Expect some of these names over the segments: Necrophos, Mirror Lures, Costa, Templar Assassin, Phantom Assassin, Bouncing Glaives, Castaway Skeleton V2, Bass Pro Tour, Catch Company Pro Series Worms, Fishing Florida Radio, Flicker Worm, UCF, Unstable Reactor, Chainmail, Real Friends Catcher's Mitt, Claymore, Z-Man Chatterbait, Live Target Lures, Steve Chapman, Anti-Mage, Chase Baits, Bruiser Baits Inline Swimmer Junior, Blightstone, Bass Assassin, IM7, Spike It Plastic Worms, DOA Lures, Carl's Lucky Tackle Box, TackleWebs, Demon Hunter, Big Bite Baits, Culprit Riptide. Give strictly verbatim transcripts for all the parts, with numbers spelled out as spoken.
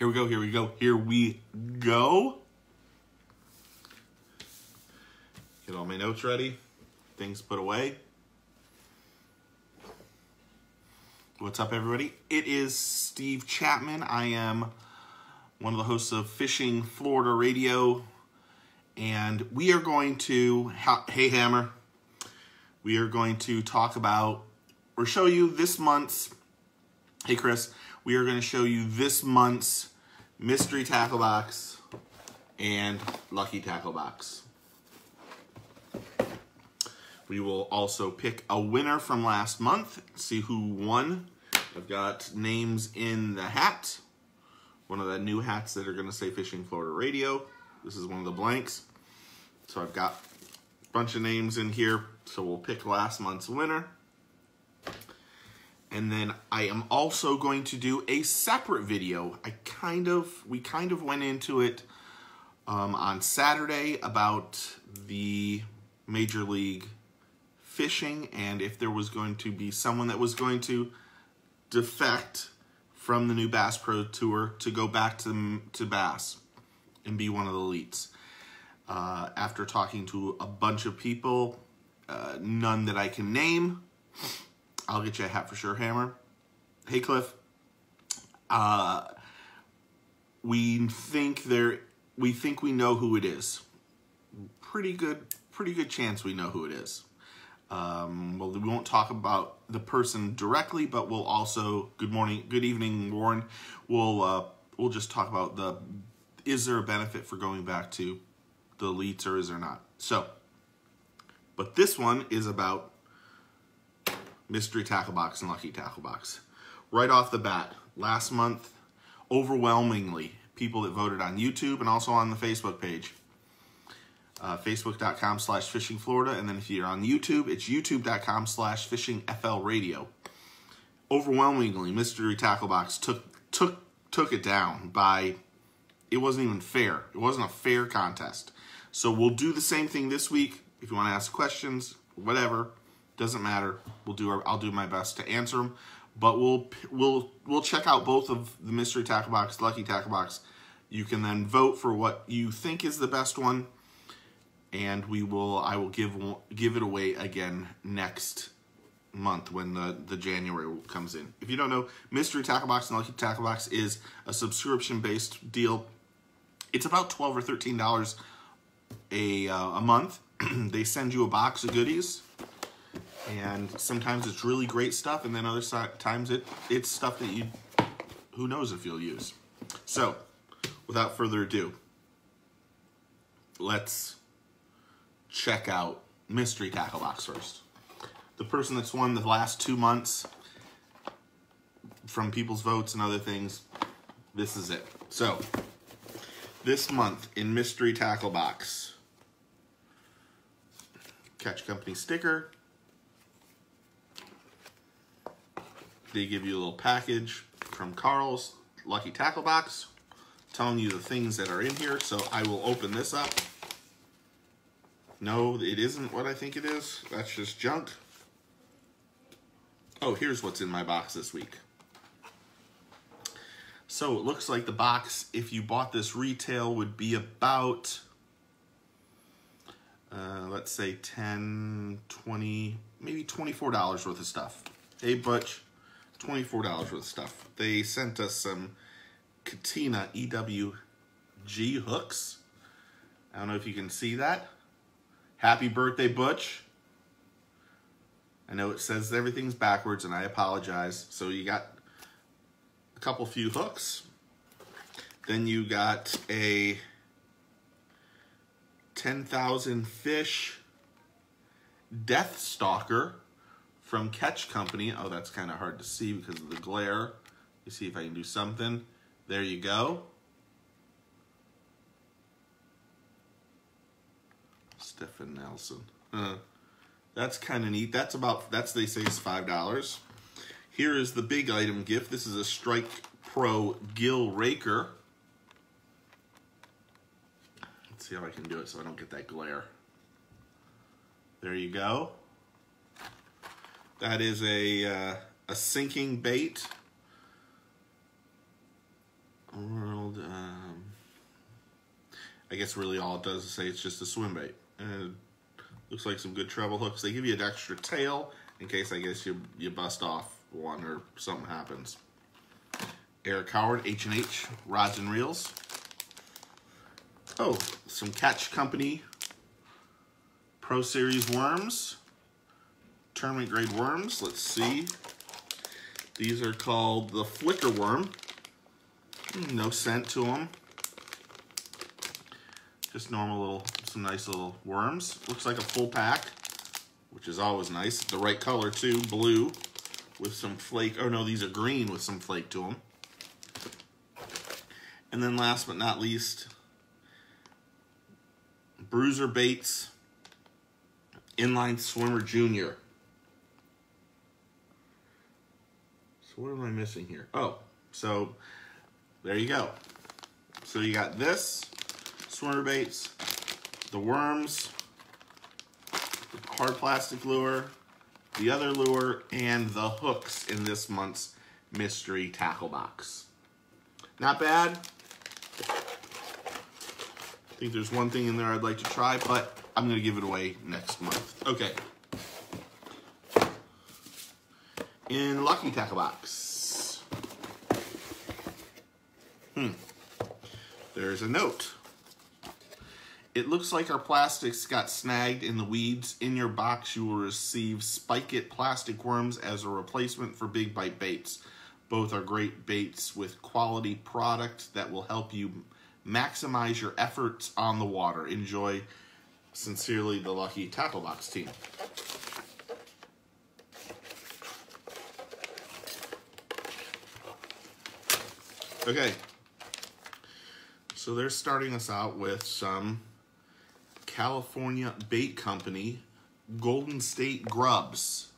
Here we go, here we go, here we go. Get all my notes ready, things put away. What's up, everybody? It is Steve Chapman. I am one of the hosts of Fishing Florida Radio, and we are going to, hey Hammer, we are going to talk about, or show you this month's, hey Chris, we are going to show you this month's Mystery Tackle Box and Lucky Tackle Box. We will also pick a winner from last month, see who won. I've got names in the hat, one of the new hats that are going to say Fishing Florida Radio. This is one of the blanks. So I've got a bunch of names in here, so we'll pick last month's winner. And then I am also going to do a separate video. I kind of, we kind of went into it um, on Saturday about the Major League Fishing, and if there was going to be someone that was going to defect from the new Bass Pro Tour to go back to, to Bass and be one of the elites. Uh, after talking to a bunch of people, uh, none that I can name, I'll get you a hat for sure, Hammer. Hey, Cliff. Uh, we think there, we think we know who it is. Pretty good, pretty good chance we know who it is. Um, well, we won't talk about the person directly, but we'll also, good morning, good evening, Warren. We'll, uh, we'll just talk about the, is there a benefit for going back to the elites or is there not? So, but this one is about Mystery Tackle Box and Lucky Tackle Box. Right off the bat, last month, overwhelmingly, people that voted on YouTube and also on the Facebook page. Uh, Facebook.com slash Fishing Florida, and then if you're on YouTube, it's YouTube.com slash Fishing FL Radio. Overwhelmingly, Mystery Tackle Box took took took it down by, it wasn't even fair. It wasn't a fair contest. So we'll do the same thing this week. If you want to ask questions, whatever, doesn't matter. We'll do our, I'll do my best to answer them, but we'll we'll we'll check out both of the Mystery Tackle Box, Lucky Tackle Box. You can then vote for what you think is the best one. And we will, I will give give it away again next month when the, the January comes in. If you don't know, Mystery Tackle Box and Lucky Tackle Box is a subscription-based deal. It's about twelve or thirteen dollars a, uh, a month. They send you a box of goodies. And sometimes it's really great stuff, and then other so times it it's stuff that you, who knows if you'll use. So, without further ado, let's check out Mystery Tackle Box first. The person that's won the last two months from people's votes and other things, this is it. So, this month in Mystery Tackle Box, Catch Company sticker. They give you a little package from Carl's Lucky Tackle Box, telling you the things that are in here. So I will open this up. No, it isn't what I think it is. That's just junk. Oh, here's what's in my box this week. So it looks like the box, if you bought this retail, would be about, uh, let's say ten, twenty, maybe twenty-four dollars worth of stuff. Hey, Butch, twenty-four dollars worth of stuff. They sent us some Katina E W G hooks. I don't know if you can see that. Happy birthday, Butch. I know it says everything's backwards, and I apologize. So you got a couple few hooks. Then you got a ten thousand fish Deathstalker from Catch Company. Oh, that's kind of hard to see because of the glare. You see if I can do something. There you go. Stephen Nelson. Uh, that's kind of neat. That's about, that's they say is five dollars. Here is the big item gift. This is a Strike Pro Gill Raker. Let's see how I can do it so I don't get that glare. There you go. That is a, uh, a sinking bait. World, um, I guess really all it does is say it's just a swim bait. And it looks like some good treble hooks. They give you an extra tail in case, I guess, you, you bust off one or something happens. Eric Howard, H and H Rods and Reels. Oh, some Catch Company Pro Series Worms. Tournament grade worms. Let's see. These are called the Flicker Worm. No scent to them. Just normal little, some nice little worms. Looks like a full pack, which is always nice. The right color too, blue with some flake. Oh no, these are green with some flake to them. And then last but not least, Bruiser Baits Inline Swimmer Junior. So what am I missing here? Oh, so there you go. So you got this, swimmer baits, the worms, the hard plastic lure, the other lure, and the hooks in this month's mystery tackle box. Not bad. I think there's one thing in there I'd like to try, but I'm going to give it away next month. Okay. In Lucky Tackle Box. Hmm. There's a note. It looks like our plastics got snagged in the weeds. In your box, you will receive Spike It Plastic Worms as a replacement for Big Bite Baits. Both are great baits with quality product that will help you maximize your efforts on the water. Enjoy. Sincerely, the Lucky Tackle Box team. Okay. So they're starting us out with some California Bait Company Golden State Grubs.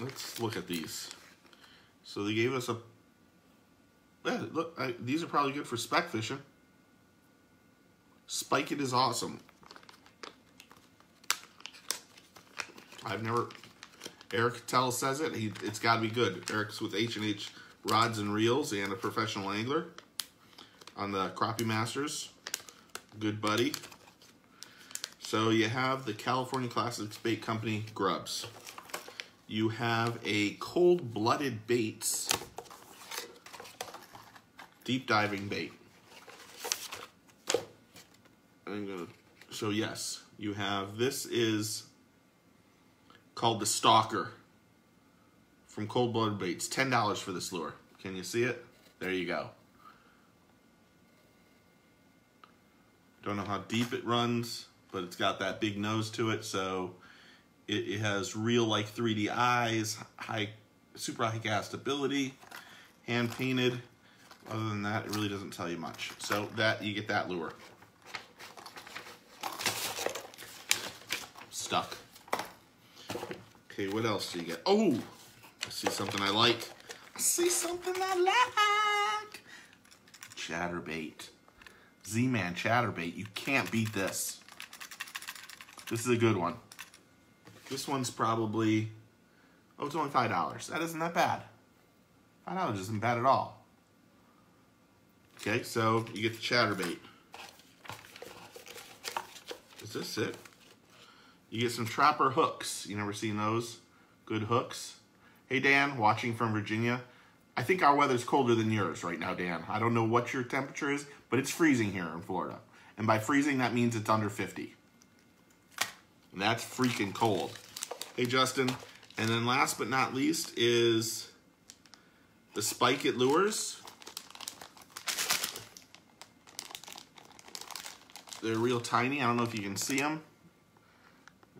Let's look at these. So they gave us a... Yeah, look, I, these are probably good for speck fishing. Spike It is awesome. I've never... Eric Tell says it. He, it's got to be good. Eric's with H and H Rods and Reels and a professional angler on the Crappie Masters. Good buddy. So you have the California Classics Bait Company Grubs. You have a Cold Blooded Baits Deep Diving Bait. I'm gonna, so yes, you have, this is called the Stalker from Cold Blood Baits. ten dollars for this lure. Can you see it? There you go. Don't know how deep it runs, but it's got that big nose to it, so it, it has real like three D eyes, high, super high cast ability, hand painted. Other than that, it really doesn't tell you much. So that, you get that lure. Stuck. Okay, what else do you get? Oh, I see something I like. I see something I like. Chatterbait. Z-Man Chatterbait. You can't beat this. This is a good one. This one's probably, oh, it's only five dollars. That isn't that bad. five dollars isn't bad at all. Okay, so you get the chatterbait. Is this it? You get some Trapper hooks. You never seen those? Good hooks. Hey, Dan, watching from Virginia. I think our weather's colder than yours right now, Dan. I don't know what your temperature is, but it's freezing here in Florida. And by freezing, that means it's under fifty. And that's freaking cold. Hey, Justin. And then last but not least is the Spike It Lures. They're real tiny. I don't know if you can see them.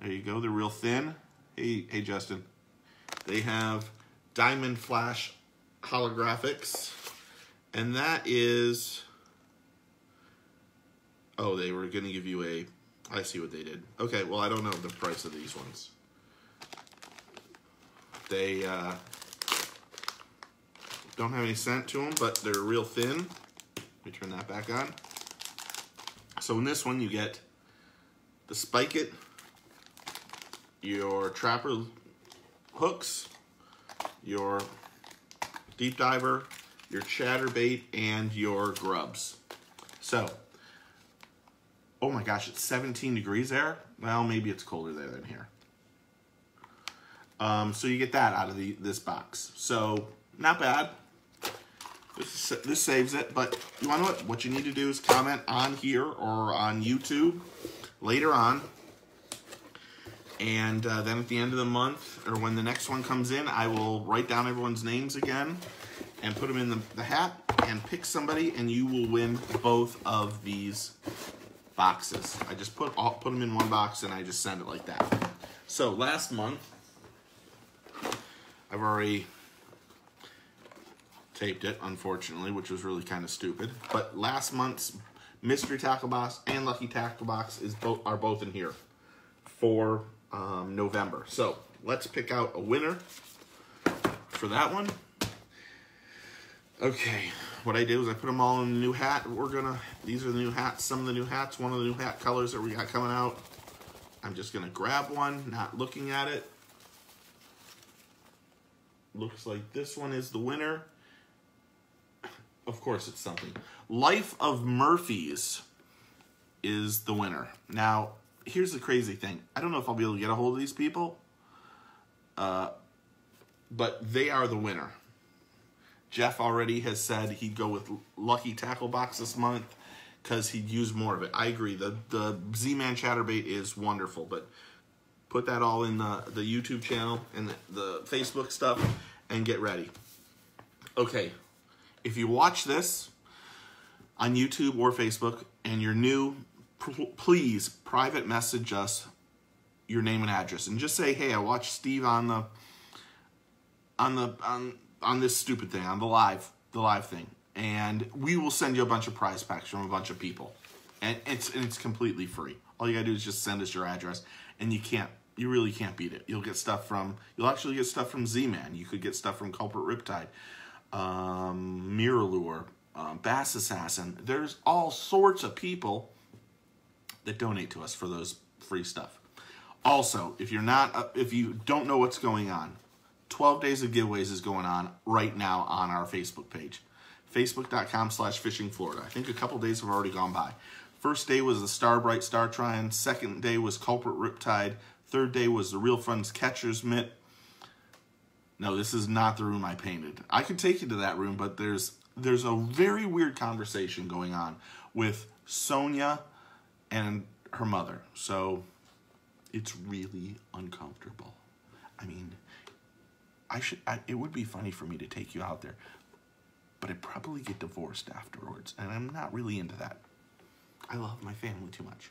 There you go. They're real thin. Hey, hey, Justin. They have Diamond Flash Holographics. And that is... Oh, they were going to give you a... I see what they did. Okay, well, I don't know the price of these ones. They uh, don't have any scent to them, but they're real thin. Let me turn that back on. So in this one, you get the Spike It, your Trapper hooks, your deep diver, your chatterbait, and your grubs. So, oh my gosh, it's seventeen degrees there. Well, maybe it's colder there than here. Um, so you get that out of the, this box. So, not bad. This, is, this saves it, but you want to know what? What you need to do is comment on here or on YouTube later on. And uh, then at the end of the month, or when the next one comes in, I will write down everyone's names again and put them in the, the hat and pick somebody, and you will win both of these boxes. I just put all, put them in one box, and I just send it like that. So last month, I've already taped it, unfortunately, which was really kind of stupid. But last month's Mystery Tackle Box and Lucky Tackle Box is both are both in here for um, November. So let's pick out a winner for that one. Okay, what I did was I put them all in the new hat. We're gonna, these are the new hats, some of the new hats, one of the new hat colors that we got coming out. I'm just gonna grab one, not looking at it. Looks like this one is the winner. Of course it's something. Life of Murphy's is the winner. Now, here's the crazy thing. I don't know if I'll be able to get a hold of these people, uh, but they are the winner. Jeff already has said he'd go with Lucky Tackle Box this month because he'd use more of it. I agree. The, the Z-Man Chatterbait is wonderful, but put that all in the, the YouTube channel and the, the Facebook stuff and get ready. Okay, if you watch this on YouTube or Facebook and you're new, please private message us your name and address and just say, hey, I watched Steve on the, on the, on on this stupid thing, on the live, the live thing. And we will send you a bunch of prize packs from a bunch of people. And it's, and it's completely free. All you gotta do is just send us your address, and you can't, you really can't beat it. You'll get stuff from, you'll actually get stuff from Z-Man. You could get stuff from Culprit Riptide, um, Mirror Lure, um, Bass Assassin. There's all sorts of people that donate to us for those free stuff. Also, if you're not, uh, if you don't know what's going on, twelve days of giveaways is going on right now on our Facebook page. Facebook.com slash Fishing Florida. I think a couple days have already gone by. First day was the Star Bright Star Tryon. Second day was Culprit Riptide. Third day was the Real Friends Catcher's Mitt. No, this is not the room I painted. I could take you to that room, but there's, there's a very weird conversation going on with Sonia and her mother. So it's really uncomfortable. I mean... I should, I, it would be funny for me to take you out there, but I'd probably get divorced afterwards, and I'm not really into that. I love my family too much.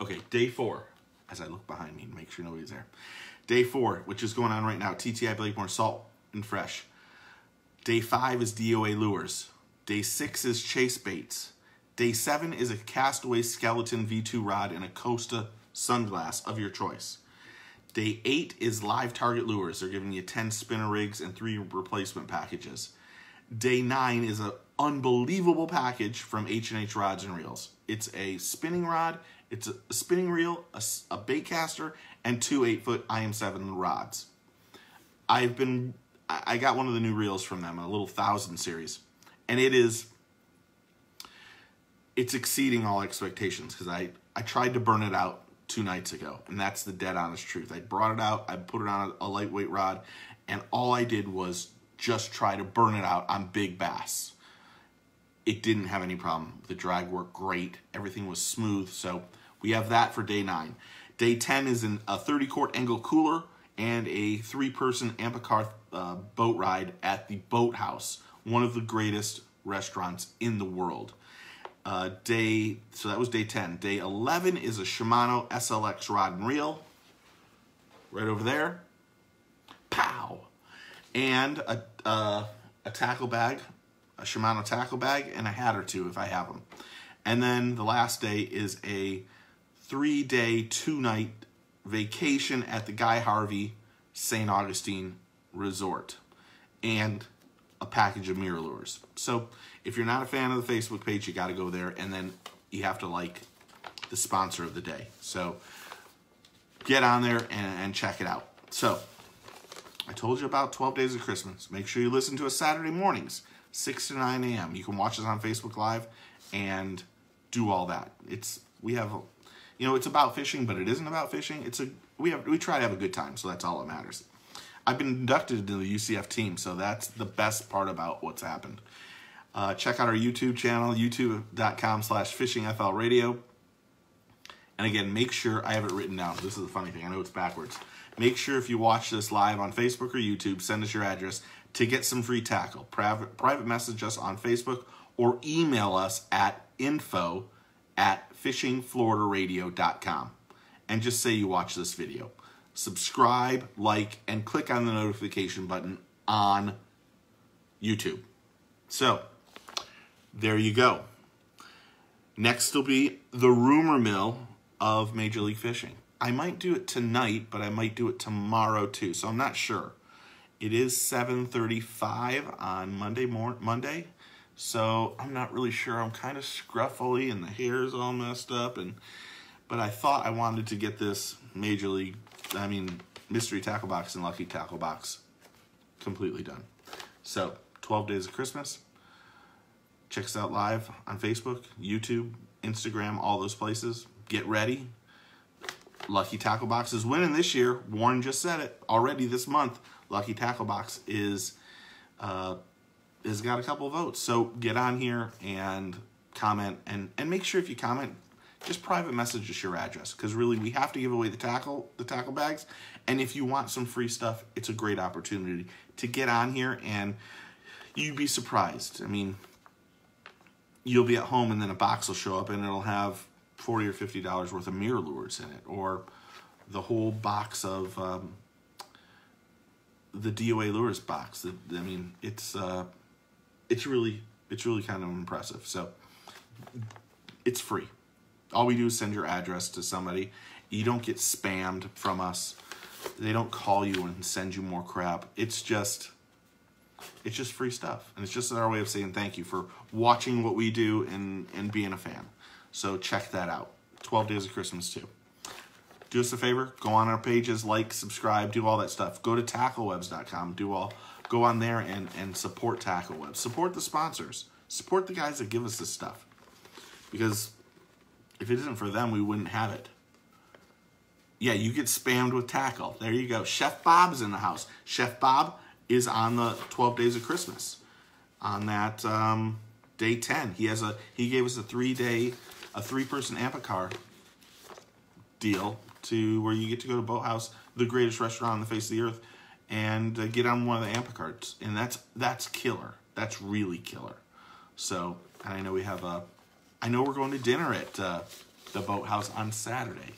Okay, day four, as I look behind me and make sure nobody's there. Day four, which is going on right now, T T I Blakemore, Salt and Fresh. Day five is D O A Lures. Day six is Chase Baits. Day seven is a Castaway Skeleton V two Rod and a Costa Sunglass of your choice. Day eight is live target lures. They're giving you ten spinner rigs and three replacement packages. Day nine is an unbelievable package from H and H Rods and Reels. It's a spinning rod, it's a spinning reel, a, a bait caster, and two eight-foot I M seven rods. I've been, I got one of the new reels from them, a little thousand series, and it is, it's exceeding all expectations because I, I tried to burn it out two nights ago, and that's the dead honest truth. I brought it out, I put it on a lightweight rod, and all I did was just try to burn it out on big bass. It didn't have any problem. The drag worked great. Everything was smooth, so we have that for day nine. Day ten is in a thirty quart angle cooler and a three-person Amphicar uh, boat ride at the Boathouse, one of the greatest restaurants in the world. Uh, day, so that was day ten. Day eleven is a Shimano S L X rod and reel, right over there, pow, and a, uh, a tackle bag, a Shimano tackle bag, and a hat or two if I have them. And then the last day is a three-day, two-night vacation at the Guy Harvey Saint Augustine Resort, and a package of mirror lures. So if you're not a fan of the Facebook page, you got to go there, and then you have to like the sponsor of the day. So get on there and, and check it out. So I told you about twelve Days of Christmas. Make sure you listen to us Saturday mornings, six to nine a m You can watch us on Facebook Live and do all that. It's, we have, you know, it's about fishing, but it isn't about fishing. It's a, we have, we try to have a good time, so that's all that matters. I've been inducted into the U C F team, so that's the best part about what's happened. Uh, check out our YouTube channel, youtube dot com slash fishing F L radio. And again, make sure, I have it written down. This is the funny thing. I know it's backwards. Make sure if you watch this live on Facebook or YouTube, send us your address to get some free tackle. Private, private message us on Facebook or email us at info at fishing florida radio dot com and just say you watch this video. Subscribe, like, and click on the notification button on YouTube. So, there you go. Next will be the rumor mill of Major League Fishing. I might do it tonight, but I might do it tomorrow too, so I'm not sure. It is seven thirty-five on Monday morning, Monday, so I'm not really sure. I'm kind of scruffy and the hair's all messed up, and but I thought I wanted to get this Major League, I mean, Mystery Tackle Box and Lucky Tackle Box completely done. So, twelve Days of Christmas. Check us out live on Facebook, YouTube, Instagram, all those places. Get ready. Lucky Tackle Box is winning this year. Warren just said it. Already this month, Lucky Tackle Box is uh, has got a couple votes. So get on here and comment. And, and make sure if you comment, just private message us your address. Because really, we have to give away the tackle, the tackle bags. And if you want some free stuff, it's a great opportunity to get on here. And you'd be surprised. I mean, you'll be at home and then a box will show up and it'll have forty or fifty dollars worth of mirror lures in it, or the whole box of um, the D O A Lures box. I mean, it's uh, it's really it's really kind of impressive. So it's free. All we do is send your address to somebody. You don't get spammed from us. They don't call you and send you more crap. It's just It's just free stuff. And it's just our way of saying thank you for watching what we do and, and being a fan. So check that out. twelve Days of Christmas too. Do us a favor. Go on our pages. Like, subscribe. Do all that stuff. Go to tackle webs dot com. Do all. Go on there and, and support TackleWebs. Support the sponsors. Support the guys that give us this stuff. Because if it isn't for them, we wouldn't have it. Yeah, you get spammed with tackle. There you go. Chef Bob's in the house. Chef Bob is on the twelve Days of Christmas. On that um, day ten, he has a he gave us a three day, a three person Amphicar deal to where you get to go to Boathouse, the greatest restaurant on the face of the earth, and uh, get on one of the Amphicards, and that's that's killer. That's really killer. So, and I know we have a, I know we're going to dinner at uh, the Boathouse on Saturday.